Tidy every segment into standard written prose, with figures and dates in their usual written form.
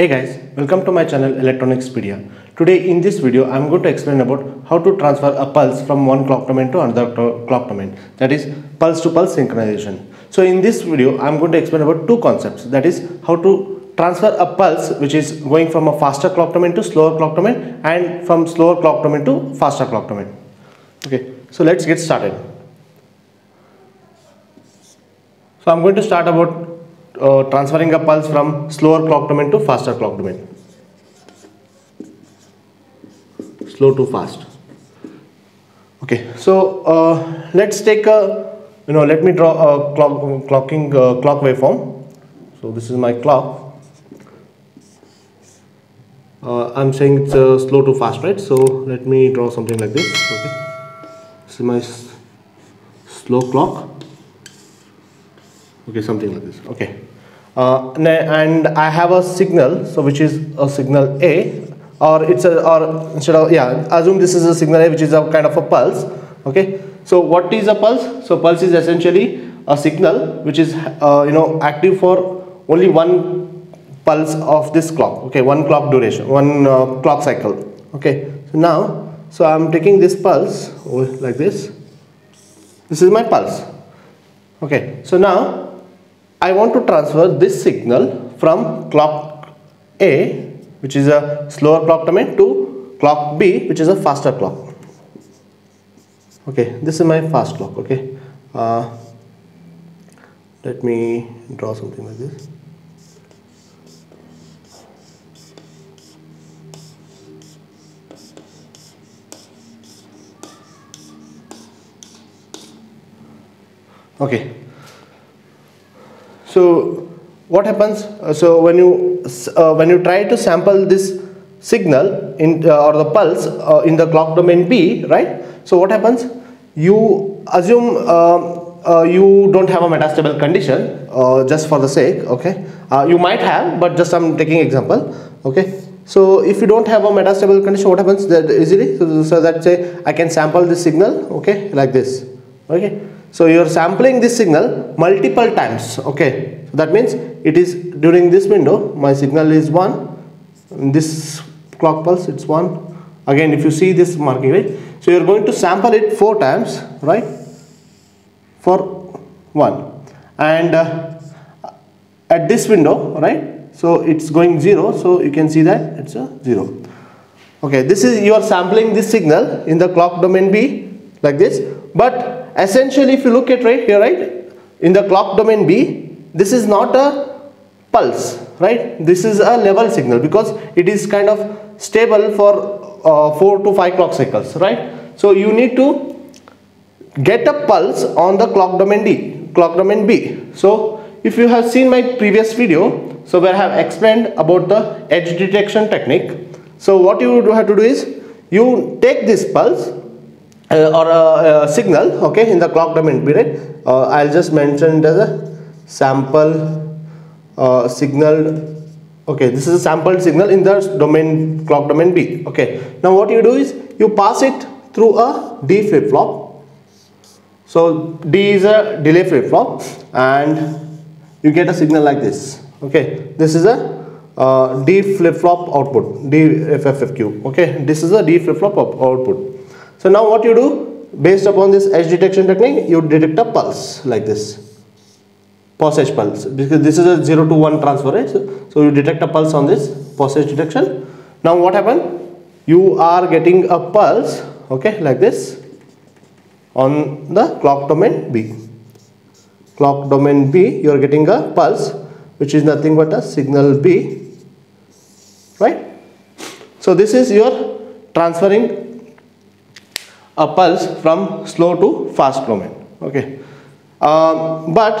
Hey guys, welcome to my channel Electronicspedia. Today in this video I am going to explain about how to transfer a pulse from one clock domain to another clock domain, that is pulse to pulse synchronization. So in this video I am going to explain about two concepts, that is how to transfer a pulse which is going from a faster clock domain to slower clock domain and from slower clock domain to faster clock domain. Okay, so let's get started. So I am going to start about transferring a pulse from slower clock domain to faster clock domain, slow to fast. Okay, so let's take a, let me draw a clock waveform. So this is my clock. I'm saying it's slow to fast, right? So let me draw something like this. Okay, this is my slow clock. Okay, something like this. Okay, and I have a signal, so which is a signal A, or it's a, or instead of, yeah, assume this is a signal A, which is a kind of a pulse. Okay, so what is a pulse? So pulse is essentially a signal which is active for only one pulse of this clock. Okay, one clock duration, one clock cycle. Okay, so now, so I'm taking this pulse like this. This is my pulse. Okay, so now I want to transfer this signal from clock A, which is a slower clock domain, to clock B, which is a faster clock. Okay, this is my fast clock. Okay, let me draw something like this. Okay. So what happens? So when you try to sample this signal in or the pulse in the clock domain B, right? So what happens? You assume you don't have a metastable condition, just for the sake. Okay, you might have, but just I'm taking example. Okay, so if you don't have a metastable condition, what happens? That easily, so that say I can sample this signal. Okay, like this. Okay. So you are sampling this signal multiple times. Okay, so that means it is during this window my signal is 1, in this clock pulse it's 1. Again, if you see this marking, right, so you are going to sample it 4 times, right, for 1, and at this window, right, so it's going 0, so you can see that it's a 0. Okay, this is, you are sampling this signal in the clock domain B like this, but essentially if you look at right here, right, in the clock domain B, this is not a pulse, right, this is a level signal because it is kind of stable for 4 to 5 clock cycles, right. So you need to get a pulse on the clock domain D, clock domain B. So if you have seen my previous video, so where I have explained about the edge detection technique, so what you have to do is you take this pulse or a signal, okay, in the clock domain B, right? I'll just mention it as a sample signal. Okay, this is a sampled signal in the domain clock domain B. Okay, now what you do is you pass it through a D flip flop. So D is a delay flip flop, and you get a signal like this. Okay, this is a D flip flop output, DFFQ. Okay, this is a D flip flop output. So now what you do, based upon this edge detection technique, you detect a pulse like this, passage pulse, because this is a 0 to 1 transfer, right? So you detect a pulse on this passage detection. Now what happened? You are getting a pulse, okay, like this on the clock domain B. Clock domain B, you are getting a pulse which is nothing but a signal B, right? So this is your transferring a pulse from slow to fast domain. Okay, but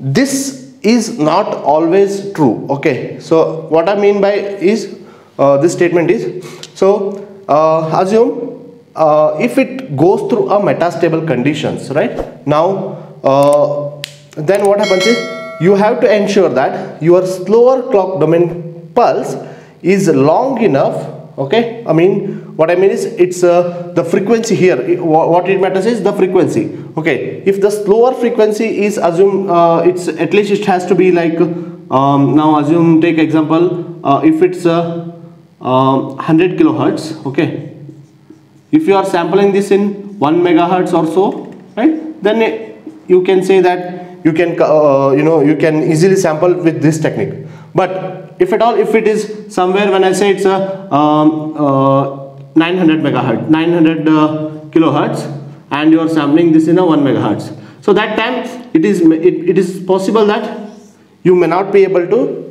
this is not always true. Okay, so what I mean by is this statement is, so assume if it goes through a metastable conditions, right, now then what happens is you have to ensure that your slower clock domain pulse is long enough. Okay, I mean, what I mean is it's the frequency here, what it matters is the frequency. Okay, if the slower frequency is assume it's at least it has to be like Now assume, take example, if it's 100 kilohertz, okay, if you are sampling this in 1 megahertz or so, right, then you can say that you can you can easily sample with this technique. But if it is somewhere, when I say it's a 900 kilohertz and you are sampling this in a 1 megahertz, so that time it is possible that you may not be able to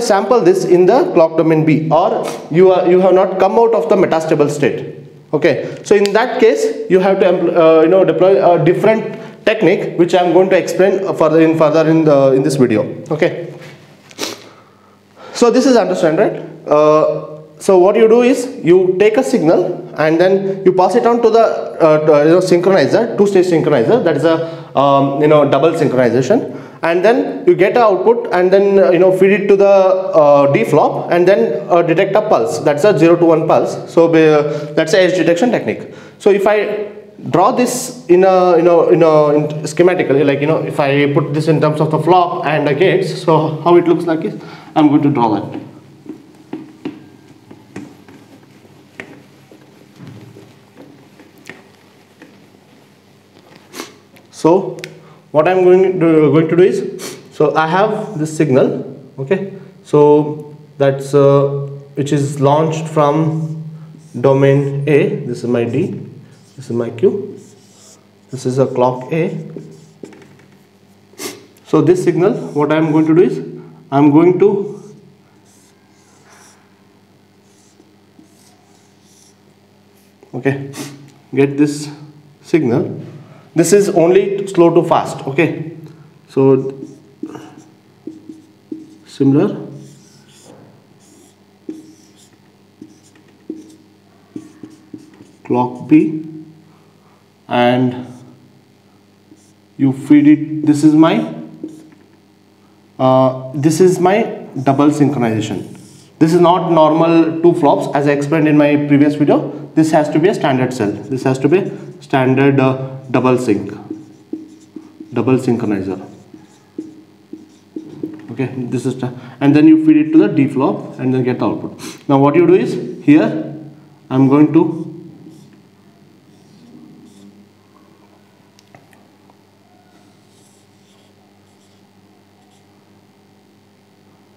sample this in the clock domain B, or you have not come out of the metastable state. Okay, so in that case you have to deploy a different technique, which I am going to explain further in this video. Okay, so this is understand, right? So what you do is you take a signal and then you pass it on to the synchronizer, two-stage synchronizer, that is a double synchronization, and then you get an output and then feed it to the D flop and then detect a pulse. That's a 0 to 1 pulse. So that's a edge detection technique. So if I draw this in a schematically, like if I put this in terms of the flop and the gates, so how it looks like is, I'm going to draw that. So what I'm going to do is, so I have this signal, okay, so that's which is launched from domain A. This is my D, this is my Q, this is a clock A. So this signal, what I'm going to do is, I'm going to get this signal. This is only slow to fast, okay, so similar. Clock B, and you feed it. This is my double synchronization. This is not normal two flops, as I explained in my previous video. This has to be a standard cell. This has to be standard double sync, double synchronizer. Okay, this is, and then you feed it to the D flop and then get the output. Now what you do is, here I'm going to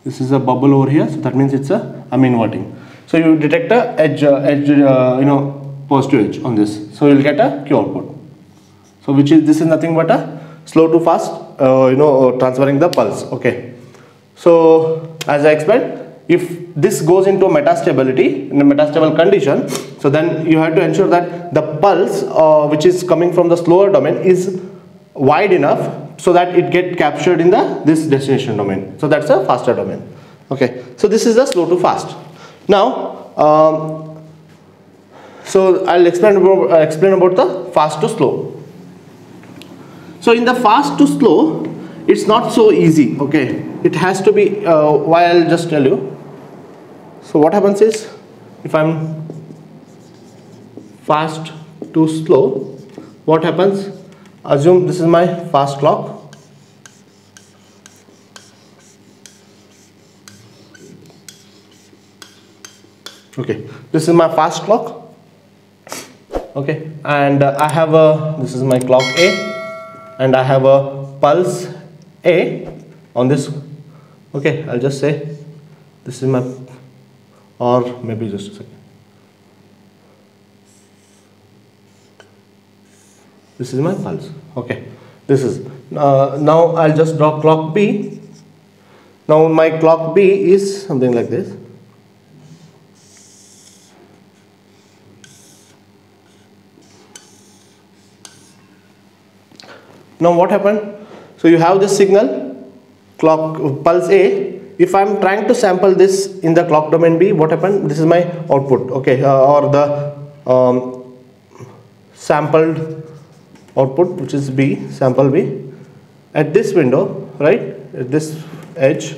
this is a bubble over here, so that means it's a inverting. So you detect a positive edge on this, so you'll get a Q output. So which is, this is nothing but a slow to fast transferring the pulse. Okay, so as I explained, if this goes into metastability, in a metastable condition, so then you have to ensure that the pulse which is coming from the slower domain is wide enough so that it get captured in the destination domain. So that's a faster domain. Okay, so this is the slow to fast. Now so I'll explain about the fast to slow. So in the fast to slow, it's not so easy, okay, it has to be, why I'll just tell you. So what happens is, if I'm fast to slow, what happens, assume this is my fast clock, okay, this is my fast clock, okay, and I have a, this is my clock A, and I have a pulse A on this. Okay, I'll just say this is my, or maybe just a second, this is my pulse. Okay, this is now I'll just draw clock B. Now my clock B is something like this. Now what happened? So you have this signal, clock pulse A. If I'm trying to sample this in the clock domain B, what happened? This is my output, okay, or the sampled output, which is B, sample B. At this window, right, at this edge,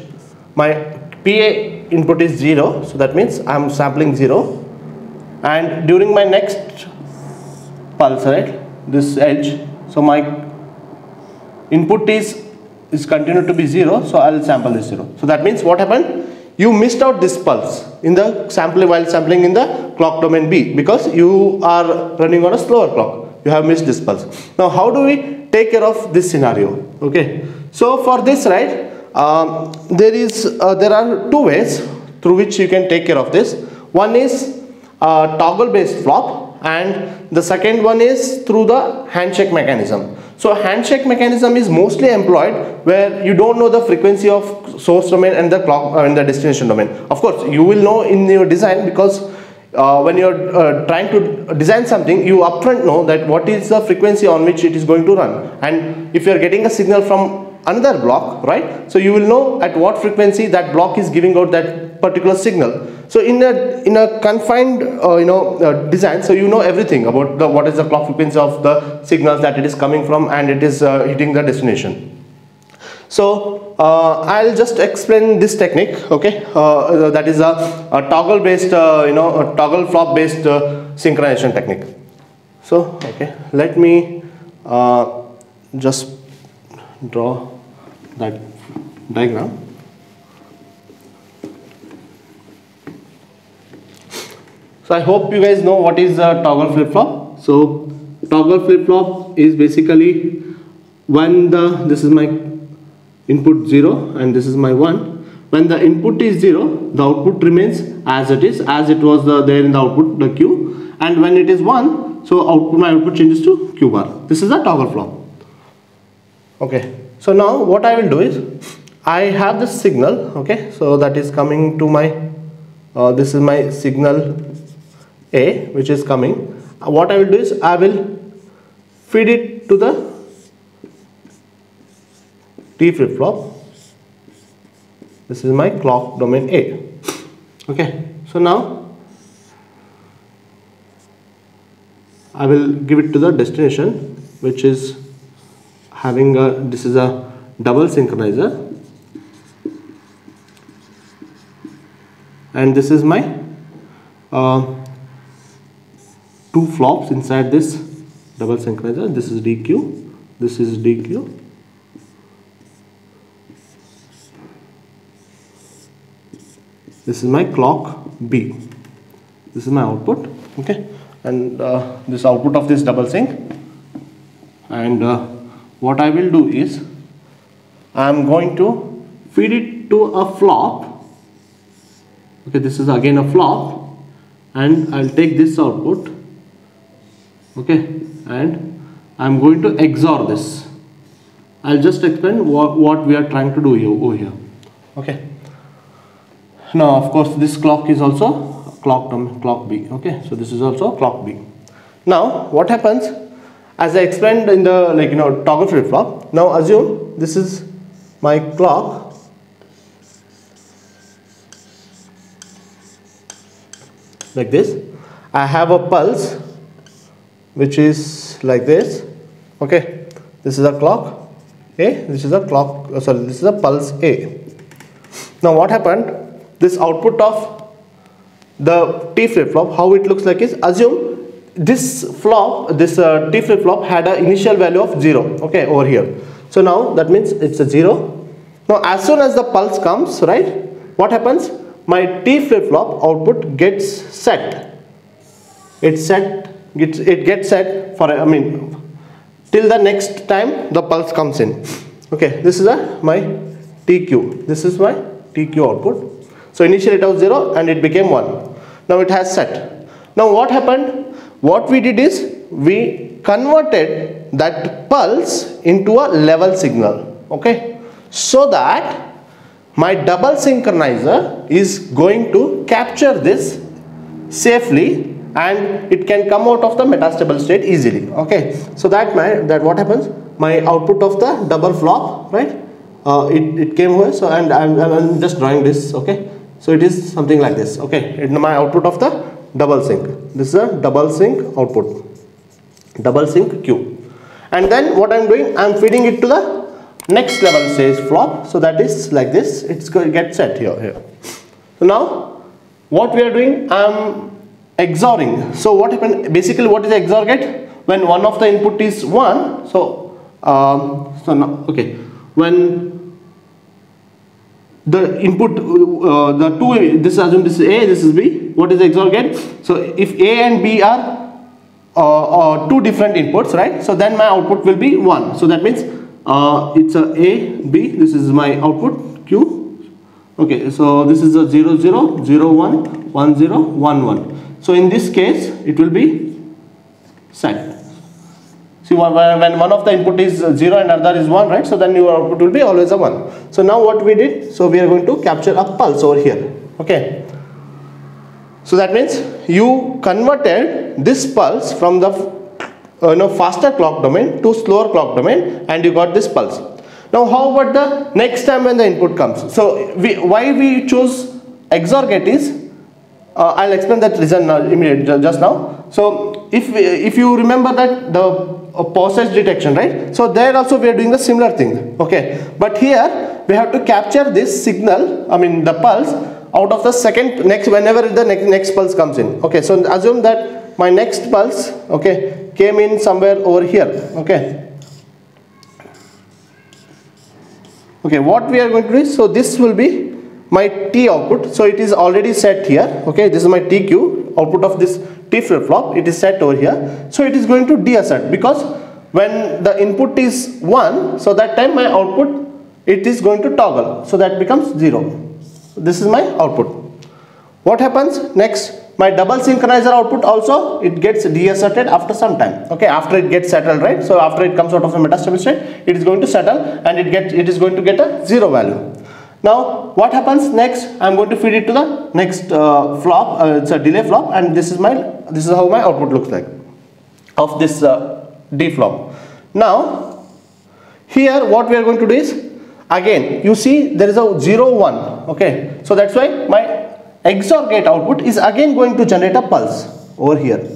my PA input is 0, so that means I'm sampling 0. And during my next pulse, right, this edge, so my input is is continued to be 0, so I'll sample this 0. So that means what happened? You missed out this pulse in the sampling while sampling in the clock domain B, because you are running on a slower clock. You have missed this pulse. Now how do we take care of this scenario? Okay, so for this, right, there are two ways through which you can take care of this. One is toggle based flop, and the second one is through the handshake mechanism. So handshake mechanism is mostly employed where you don't know the frequency of source domain and the clock and the destination domain. Of course, you will know in your design, because when you are trying to design something, you upfront know that what is the frequency on which it is going to run, and if you are getting a signal from another block, right, so you will know at what frequency that block is giving out that particular signal. So in a confined design, so you know everything about the what is the clock frequency of the signals that it is coming from and it is hitting the destination. So I'll just explain this technique, okay? That is a toggle based, a toggle flop based synchronization technique. So okay, let me just draw that diagram. So I hope you guys know what is a toggle flip flop. So toggle flip flop is basically when this is my input 0 and this is my 1. When the input is 0, the output remains as it was there in the output, the Q, and when it is 1, so my output changes to Q bar. This is the toggle flop. Okay, so now what I will do is I have this signal, okay, so that is coming to my this is my signal A, which is coming. What I will do is I will feed it to the D flip flop. This is my clock domain A. Okay, so now I will give it to the destination, which is having a, this is a double synchronizer, and this is my two flops inside this double synchronizer. This is DQ, this is DQ. This is my clock B. This is my output, okay, and this output of this double sync. And what I will do is I am going to feed it to a flop. Okay, this is again a flop, and I'll take this output. Okay, and I'm going to XOR this. I'll just explain what we are trying to do here, over here. Okay. Now of course this clock is also clock B, okay, so this is also clock B. Now what happens, as I explained in the toggle flip flop, now assume this is my clock, like this. I have a pulse which is like this, okay, this is a clock A, this is a clock, sorry, this is a pulse A. Now what happened, this output of the T flip-flop, how it looks like is, assume this flop, this T flip-flop had an initial value of 0, okay, over here. So now that means it's a 0. Now as soon as the pulse comes, right, what happens? My T flip-flop output gets set. It gets set for, I mean, till the next time the pulse comes in. Okay, this is my TQ. This is my TQ output. So initially it was 0 and it became 1. Now it has set. Now what happened? What we did is we converted that pulse into a level signal. Okay. So that my double synchronizer is going to capture this safely and it can come out of the metastable state easily. Okay. So that what happens? My output of the double flop, right? It came here. So and I'm just drawing this. Okay. So it is something like this, okay, my output of the double sync. This is a double sync output, double sync Q. And then what I'm doing, I'm feeding it to the next level stage flop. So that is like this, it's going to get set here. So now what we are doing, I'm XORing. So what happened, basically what is XOR gate? When one of the input is 1, so, so now, okay. when the input the two, this assume this is A, this is B, what is the XOR gate? So if A and B are two different inputs, right, so then my output will be 1. So that means it's a A, B, this is my output Q. Okay, so this is a 0, 0, 0, 1, 1, 0, 1, 1. So in this case it will be set. See, when one of the input is 0 and another is 1, right, so then your output will be always a 1. So now what we did, so we are going to capture a pulse over here. Okay, so that means you converted this pulse from the faster clock domain to slower clock domain, and you got this pulse. Now how about the next time when the input comes? So why we chose XOR gate is, I'll explain that reason immediately just now. So if you remember that the passage detection, right, so there also we are doing the similar thing. Okay, but here we have to capture this signal, I mean the pulse, out of the second next, whenever the next pulse comes in. Okay, so assume that my next pulse, okay, came in somewhere over here. Okay, okay, what we are going to do is, so this will be my T output, so it is already set here. Okay, this is my TQ output of this T flip flop, it is set over here. So it is going to deassert, because when the input is 1, so that time my output, it is going to toggle, so that becomes 0. This is my output. What happens next? My double synchronizer output also, it gets deasserted after some time. Okay, after it gets settled, right? So after it comes out of a metastable state, it is going to settle and it is going to get a 0 value. Now what happens next? I am going to feed it to the next flop. It's a delay flop, and this is how my output looks like of this D flop. Now here what we are going to do is, again you see there is a 0 1. Okay, so that's why my XOR gate output is again going to generate a pulse over here.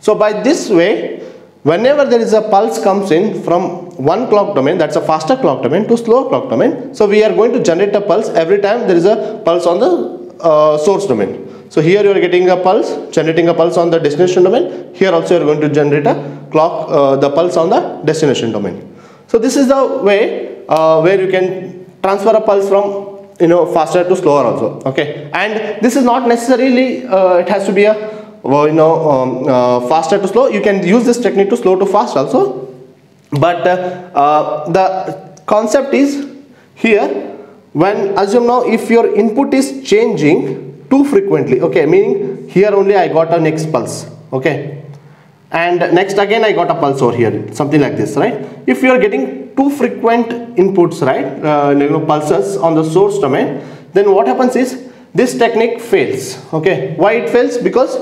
So by this way, whenever there is a pulse comes in from one clock domain, that's a faster clock domain, to slower clock domain, so we are going to generate a pulse every time there is a pulse on the source domain. So here you are getting a pulse, generating a pulse on the destination domain. Here also you are going to generate a clock, the pulse on the destination domain. So this is the way where you can transfer a pulse from, you know, faster to slower also. Okay, and this is not necessarily it has to be a faster to slow. You can use this technique to slow to fast also, but the concept is here, when assume now if your input is changing too frequently. Okay, meaning here only I got a next pulse. Okay, and next again I got a pulse over here, something like this, right? If you are getting too frequent inputs, right, pulses on the source domain, then what happens is this technique fails. Okay, why it fails? Because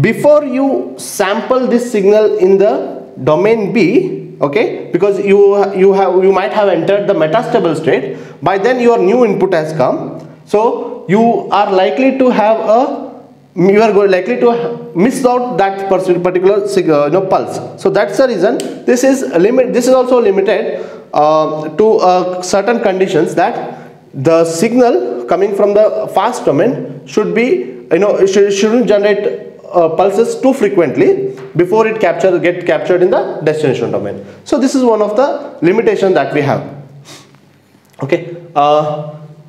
before you sample this signal in the domain B, okay, because you might have entered the metastable state, by then your new input has come, so you are likely to have a miss out that particular pulse. So that's the reason this is also limited to certain conditions, that the signal coming from the fast domain should be, shouldn't generate pulses too frequently before it get captured in the destination domain. So this is one of the limitations that we have. Okay,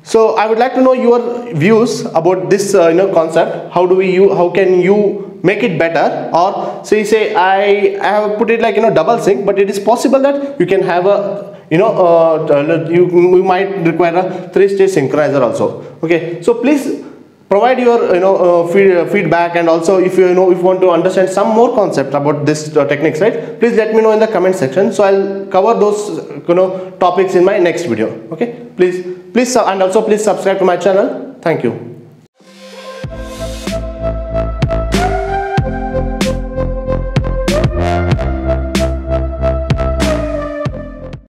so I would like to know your views about this concept. How can you make it better? Or say I have put it like double sync, but it is possible that you can have a you might require a 3-stage synchronizer also. Okay, so please provide your feedback, and also if if you want to understand some more concept about this techniques, right, please let me know in the comment section. So I'll cover those topics in my next video. Okay, please and also please subscribe to my channel. Thank you.